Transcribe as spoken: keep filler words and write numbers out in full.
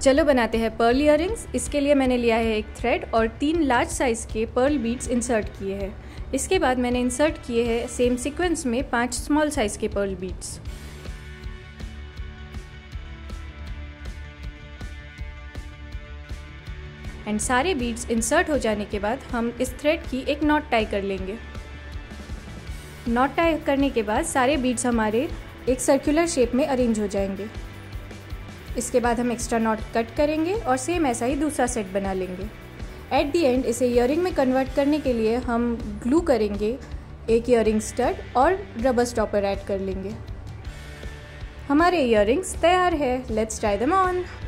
चलो बनाते हैं पर्ल इयररिंग्स। इसके लिए मैंने लिया है एक थ्रेड और तीन लार्ज साइज़ के पर्ल बीड्स इंसर्ट किए हैं। इसके बाद मैंने इंसर्ट किए हैं सेम सीक्वेंस में पांच स्मॉल साइज़ के पर्ल बीड्स। एंड सारे बीड्स इंसर्ट हो जाने के बाद हम इस थ्रेड की एक नॉट टाई कर लेंगे। नॉट टाई करने के बाद सारे बीड्स हमारे एक सर्कुलर शेप में अरेंज हो जाएंगे। इसके बाद हम एक्स्ट्रा नॉट कट करेंगे और सेम ऐसा ही दूसरा सेट बना लेंगे। एट द एंड इसे ईयरिंग में कन्वर्ट करने के लिए हम ग्लू करेंगे, एक ईयरिंग स्टड और रबर स्टॉपर ऐड कर लेंगे। हमारे ईयरिंग्स तैयार है। Let's try them on.